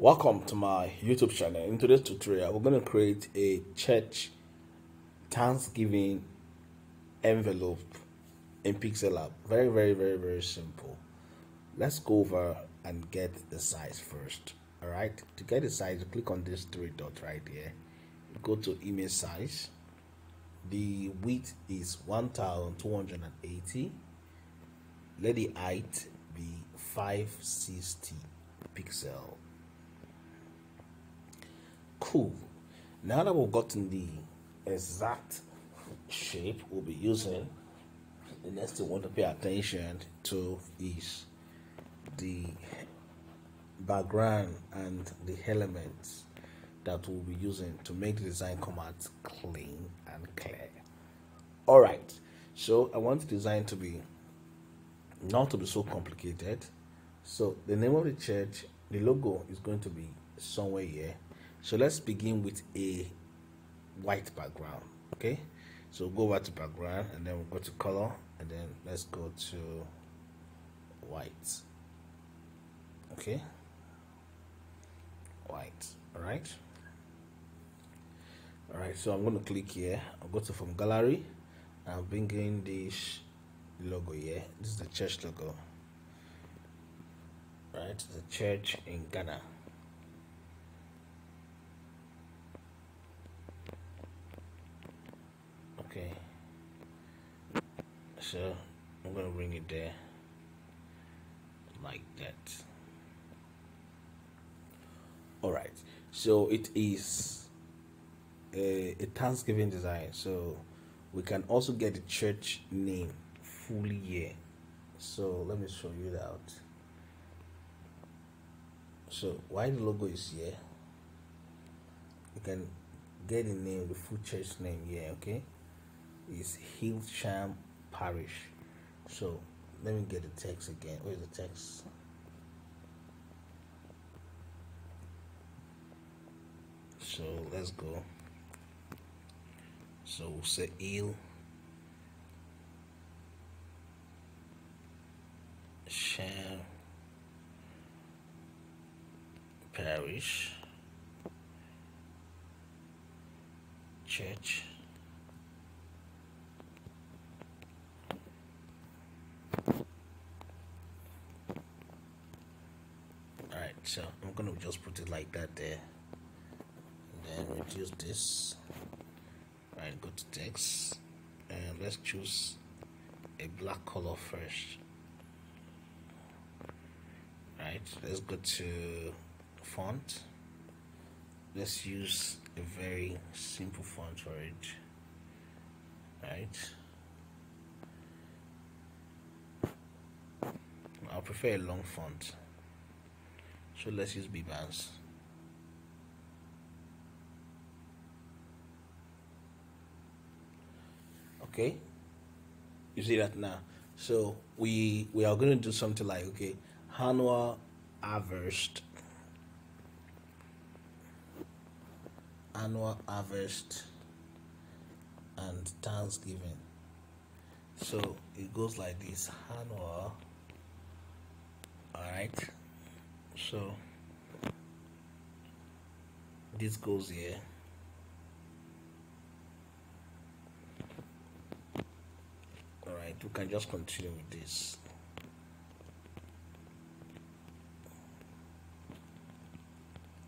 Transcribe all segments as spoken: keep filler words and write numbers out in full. Welcome to my YouTube channel. In today's tutorial, we're going to create a church Thanksgiving envelope in Pixellab. Very, very, very, very simple. Let's go over and get the size first. All right. To get the size, click on this three dot right here. Go to image size. The width is one thousand two hundred eighty. Let the height be five sixty pixel. Cool. Now that we've gotten the exact shape we'll be using, the next thing we want to pay attention to is the background and the elements that we'll be using to make the design come out clean and clear. Alright, so I want the design to be not to be so complicated. So the name of the church, the logo is going to be somewhere here. So let's begin with a white background. Okay, so we'll go back to background and then we'll go to color and then let's go to white. Okay, white. All right. All right. So I'm going to click here. I'll go to from gallery and I'll bring in this logo here. This is the church logo. All right, the church in Ghana. Okay, so I'm gonna bring it there like that. All right, so it is a, a Thanksgiving design, so we can also get the church name fully here. So let me show you that out. So while the logo is here, you can get the name, the full church name here. Okay, is Hillsham Parish. So let me get the text again. Where's the text? So let's go. So we'll say Hillsham Parish Church. So I'm gonna just put it like that there. And then reduce this. Right, go to text and let's choose a black color first. Right, let's go to font. Let's use a very simple font for it. Right. I prefer a long font. So let's use Bibanz. Okay, you see that now. So we we are going to do something like, okay, annual harvest, annual harvest, and Thanksgiving. So it goes like this: annual. All right. So this goes here. All right, we can just continue with this.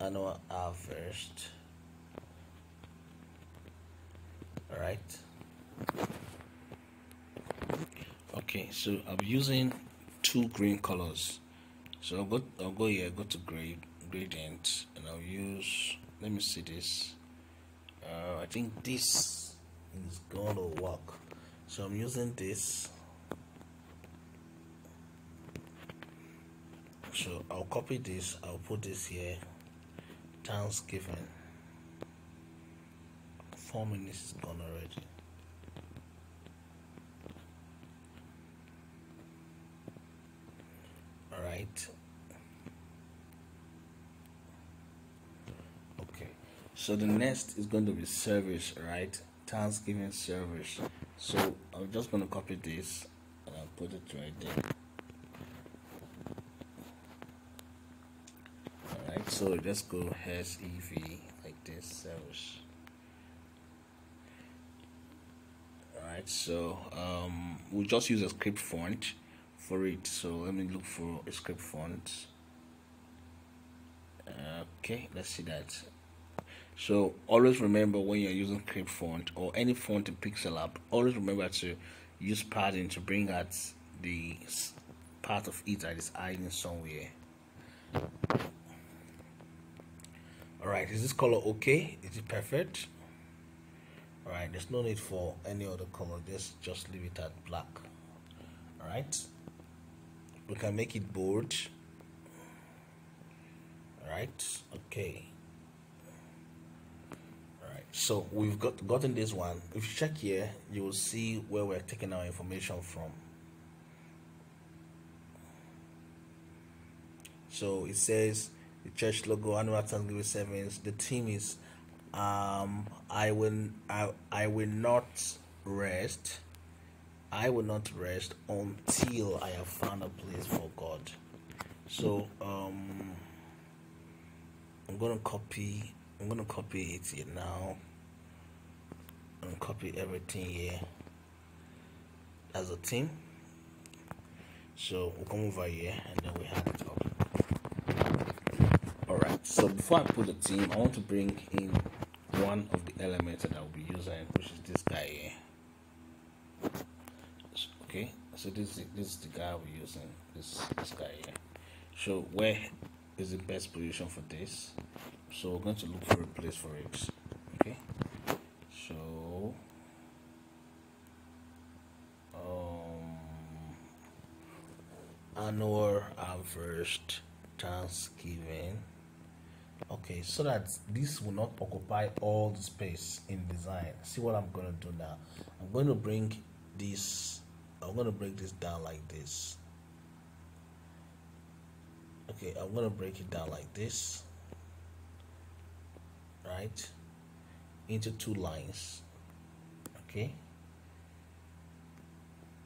Annual harvest. All right. Okay, so I'm using two green colors. So I'll go, I'll go here, go to grade, gradient, and I'll use, let me see this. Uh, I think this is going to work. So I'm using this. So I'll copy this, I'll put this here. Thanksgiving. Four minutes is gone already. Okay, so the next is going to be service, right? Thanksgiving service. So I'm just going to copy this and I'll put it right there. All right. So just go hash ev like this. Alright, so um, we'll just use a script font for it. So let me look for a script font. Okay, let's see that. So always remember, when you're using script font or any font in Pixellab, always remember to use padding to bring out the part of it that is hiding somewhere. Alright, is this color okay? Is it perfect? Alright, there's no need for any other color, just just leave it at black. Alright, we can make it bold. Alright, okay. Alright, so we've got gotten this one. If you check here, you will see where we're taking our information from. So it says the church logo, annual Thanksgiving sermons. The theme is um I will I, I will not rest. I will not rest until I have found a place for God. So um I'm gonna copy I'm gonna copy it here now. I'm gonna copy everything here as a theme. So we'll come over here and then we have it up. Alright, so before I put the theme, I want to bring in one of the elements that I'll be using, which is this guy here. So, okay, so this is, this is the guy we're using, this, this guy here. So where is the best position for this? So we're going to look for a place for it. Okay, so um, annual and first Thanksgiving. Okay, so that this will not occupy all the space in design. See what I'm going to do now? I'm going to bring this, I'm going to break this down like this. Okay, I'm going to break it down like this, right, into two lines. Okay,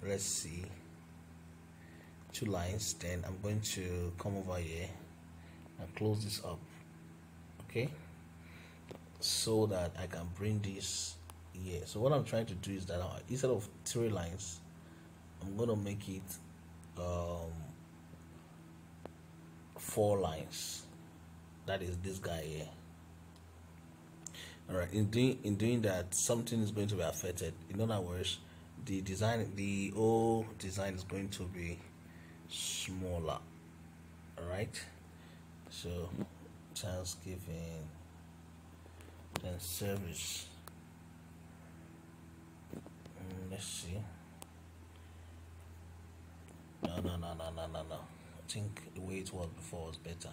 let's see, two lines. Then I'm going to come over here and close this up. Okay, so that I can bring this here. So what I'm trying to do is that I, instead of three lines, I'm gonna make it um, four lines. That is this guy here. All right, in doing in doing that, something is going to be affected. In other words, the design, the whole design is going to be smaller. All right, so Thanksgiving, then service. Mm, let's see. No, no, no, no, no, no, no. I think the way it was before was better.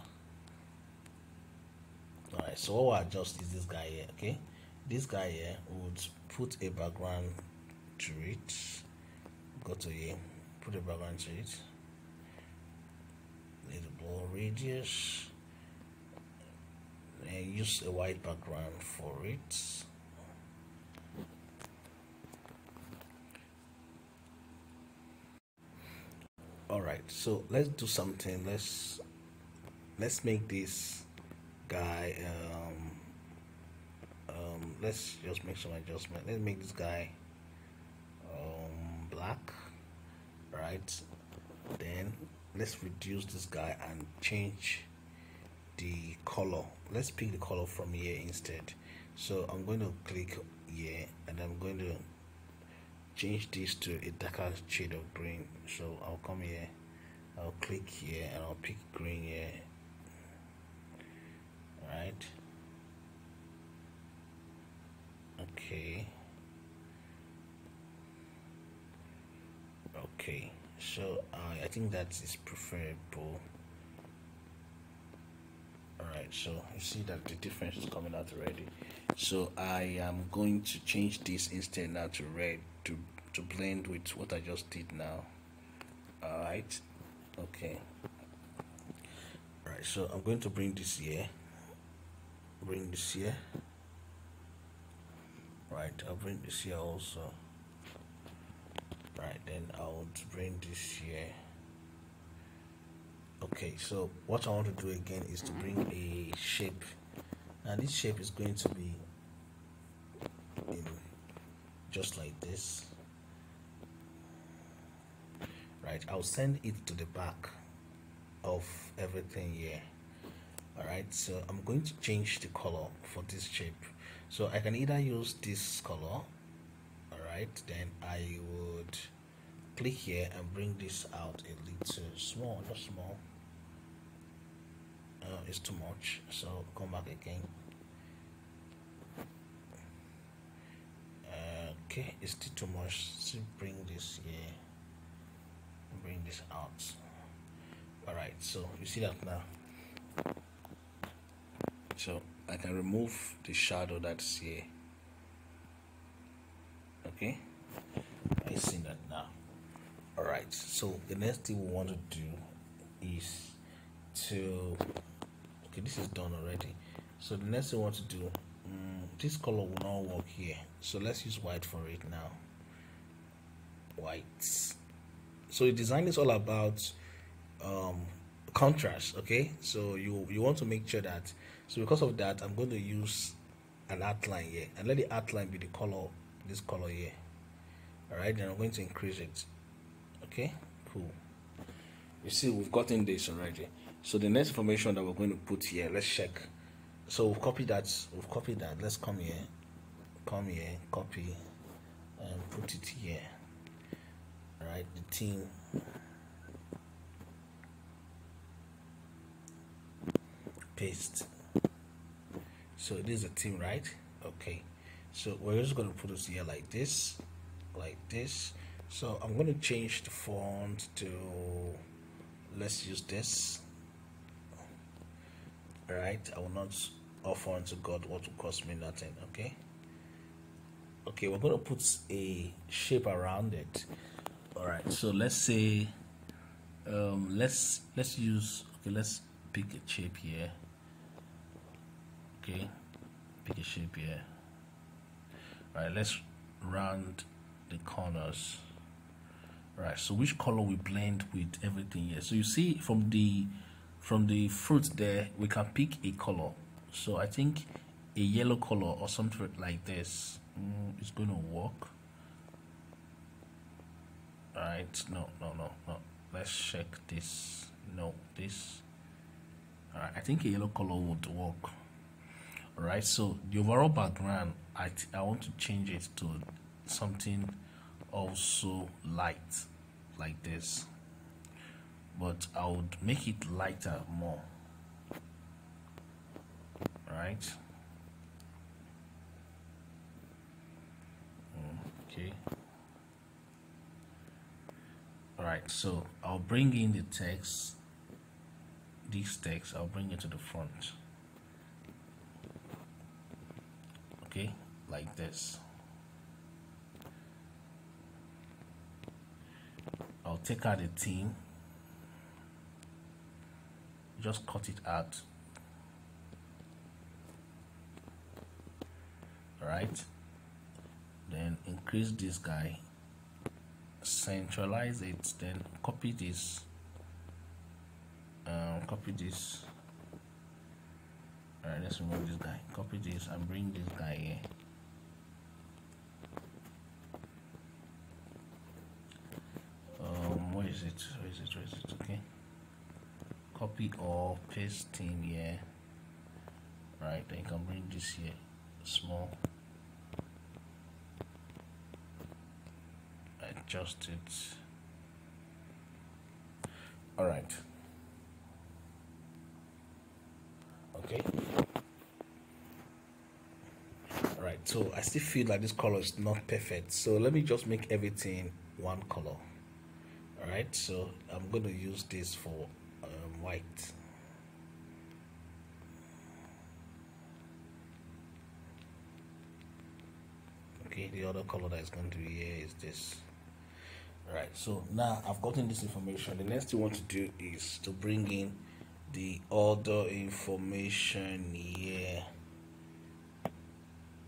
All right. So what I adjust is this guy here. Okay, this guy here would put a background to it. Go to here. Put a background to it. Little blue radius. And use a white background for it. Alright, so let's do something. Let's let's make this guy um um let's just make some adjustment. Let's make this guy um black. Right, then let's reduce this guy and change the color. Let's pick the color from here instead. So I'm going to click here and I'm going to change this to a darker shade of green. So I'll come here, I'll click here and I'll pick green here. All right, okay, okay, so uh, I think that is preferable. Alright, so you see that the difference is coming out already. So I am going to change this instead now to red to to blend with what I just did now. Alright, okay. Alright, so I'm going to bring this here. Bring this here. Right, I'll bring this here also. Right, then I'll bring this here. Okay, so what I want to do again is to bring a shape, and this shape is going to be in just like this, right? I'll send it to the back of everything here. All right, so I'm going to change the color for this shape, so I can either use this color. All right, then I would click here and bring this out a little small, not small. Uh, it's too much, so come back again. Okay, it's still too much. So bring this here, bring this out. All right, so you see that now. So I can remove the shadow that's here. Okay, I see that now. All right, so the next thing we want to do is to okay, this is done already. So the next thing we want to do, um, this color will not work here, so let's use white for it now. White. So design is all about um contrast. Okay, so you you want to make sure that, so because of that, I'm going to use an outline here, and let the outline be the color, this color here. All right, then I'm going to increase it. Okay, cool. You see, we've gotten this already. So the next information that we're going to put here, let's check. So we've copied that, we've copied that. Let's come here, come here, copy, and put it here. All right, the theme. Paste. So it is a theme, right? Okay, so we're just going to put it here like this, like this. So I'm going to change the font to, let's use this. All right, I will not offer unto God what will cost me nothing. Okay, okay, we're going to put a shape around it. All right, so let's say um let's let's use, okay, let's pick a shape here. Okay, pick a shape here. All right, let's round the corners. All right, so which color we blend with everything here? So you see from the from the fruit there, we can pick a color. So I think a yellow color or something like this mm, is going to work. All right, no, no, no, no. Let's check this. No, this. All right, I think a yellow color would work. All right, so the overall background, I I want to change it to something also light like this, but I would make it lighter more. All right, okay. All right, so I'll bring in the text, this text, I'll bring it to the front. Okay, like this. I'll take out the theme, just cut it out. All right, then increase this guy, centralize it, then copy this, um, copy this. All right, let's remove this guy, copy this, and bring this guy here. Um, where is it? Where is it? Where is it? Okay. Copy or paste thing here. All right, then you can bring this here, small. Adjust it. All right. Okay. All right, so I still feel like this color is not perfect, so let me just make everything one color. All right, so I'm going to use this for um, white. Okay, the other color that is going to be here is this. All right, so now I've gotten this information. The next thing we want to do is to bring in the other information here.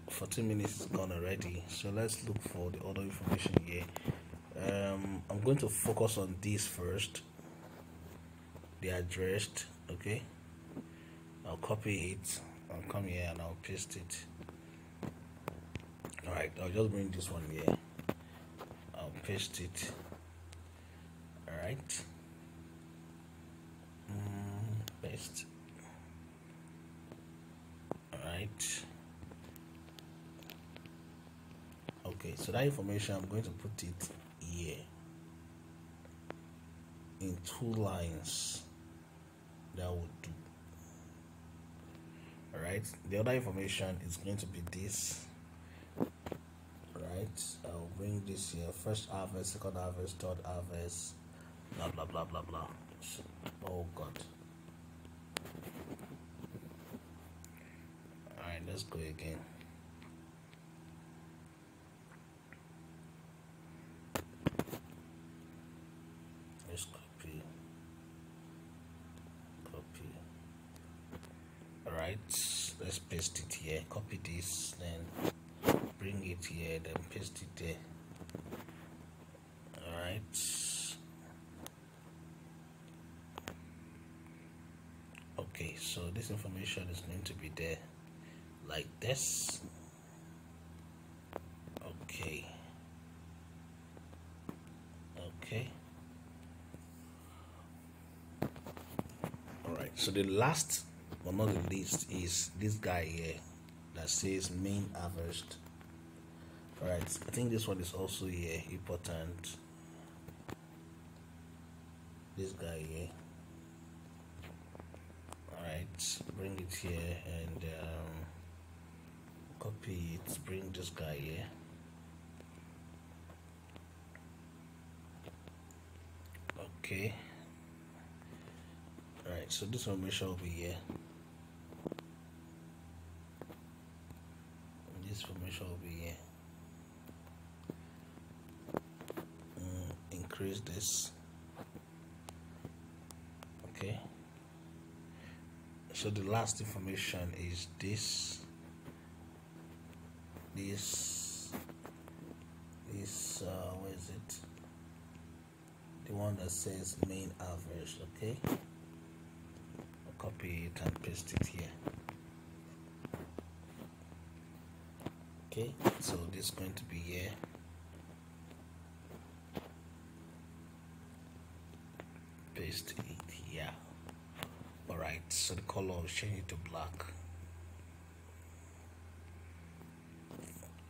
Fourteen minutes is gone already, so let's look for the other information here. um I'm going to focus on this first. they are dressed. Okay, I'll copy it, I'll come here and I'll paste it. All right, I'll just bring this one here, I'll paste it. All right, mm, paste. All right, okay, so that information I'm going to put it here in two lines. That would do. All right, the other information is going to be this. Right, I'll bring this here: first harvest, second harvest, third harvest, blah blah blah blah blah. Oh god. All right, let's go again. Let's copy, copy. All right, let's paste it here. Copy this, then bring it here, then paste it there. All right, okay, so this information is going to be there like this. Okay, okay, all right, so the last but not the least is this guy here that says main harvest. Alright, I think this one is also here, important. This guy here. Alright, bring it here and um, copy it, bring this guy here. Okay. Alright, so this one shall be here. This information will be here. Increase this. Okay, so the last information is this this this uh where is it, the one that says main average. Okay, I'll copy it and paste it here. Okay, so this is going to be here. Paste it here. All right, so the color, I'll change it to black.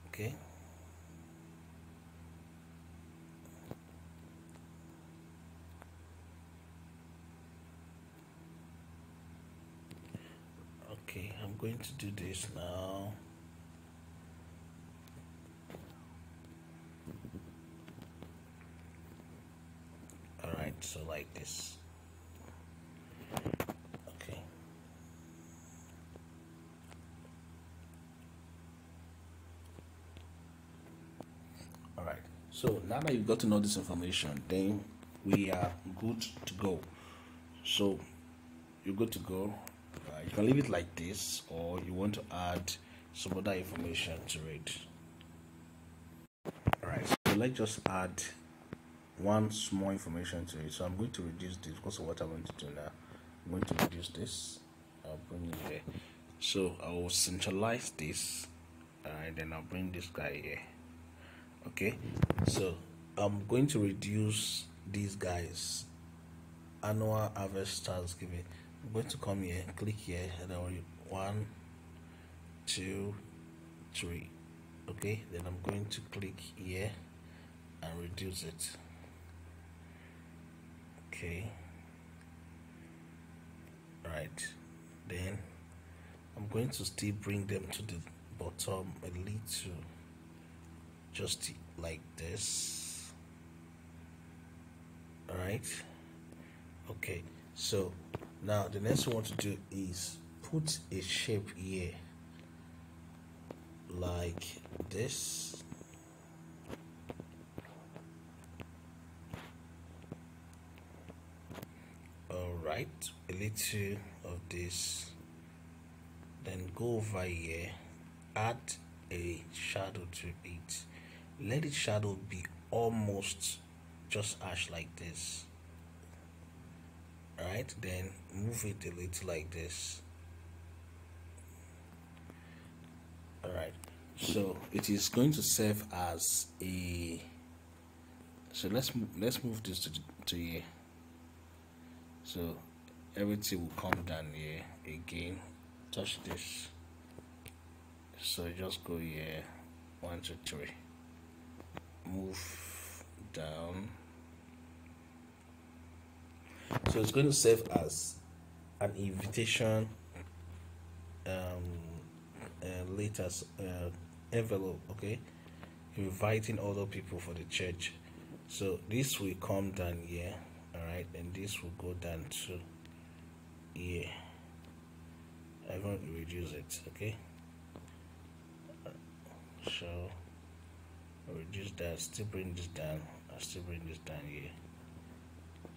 Okay, okay, I'm going to do this now. So like this. Okay. All right. So now that you've gotten all this information, then we are good to go. So you're good to go. Uh, you can leave it like this, or you want to add some other information to it. All right. So let's just add one small information to it. So I'm going to reduce this because of what I'm going to do now. I'm going to reduce this. I'll bring it here. So I will centralize this, and then I'll bring this guy here. Okay. So I'm going to reduce these guys. Annual harvest Thanksgiving. I'm going to come here, click here, and I'll read one, two, three. Okay. Then I'm going to click here and reduce it. Okay, right, then I'm going to still bring them to the bottom a little, just like this. All right, okay, so now the next we want to do is put a shape here like this. Right, a little of this, then go over here, add a shadow to it, let the shadow be almost just ash like this. right, then move it a little like this. All right, so it is going to serve as a, so let's let's move this to, to here. So everything will come down here again. Touch this, so just go here, one two three, move down. So it's going to serve as an invitation um uh, letter uh, envelope, okay, inviting other people for the church. So this will come down here, all right, and this will go down to here. I won't reduce it, okay, so reduce that, still bring this down, I still bring this down here.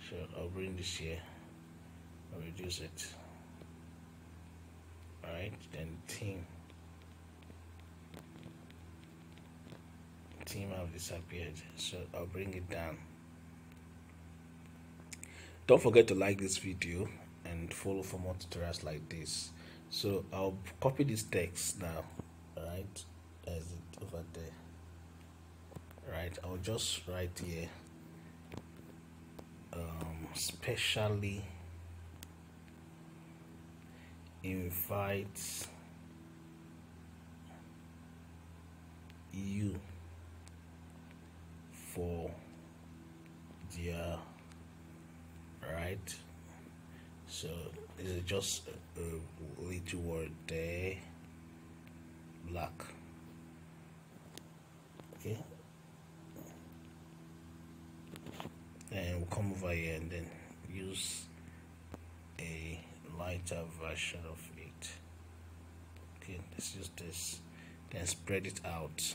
So I'll bring this here, I'll reduce it. Alright, then team. Team have disappeared, so I'll bring it down. Don't forget to like this video and follow for more tutorials like this. So I'll copy this text now. Alright, there's it over there. Right, I'll just write here. Um, specially invite you for their right. So this is just a, a little word there, black. Okay. And we'll come over here and then use a lighter version of it. Okay, let's use this, then spread it out.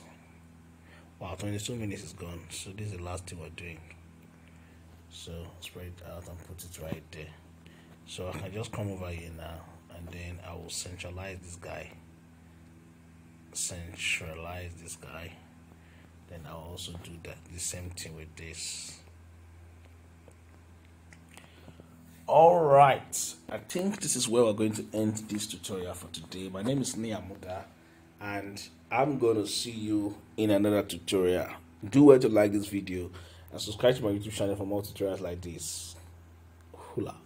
Wow, twenty-two minutes is gone, so this is the last thing we're doing. So spread it out and put it right there. So I can just come over here now and then I will centralize this guy, centralize this guy, then I'll also do that the same thing with this. All right, I think this is where we're going to end this tutorial for today. My name is Niyi Amuda, and I'm going to see you in another tutorial. Do well to like this video and subscribe to my YouTube channel for more tutorials like this. Hula.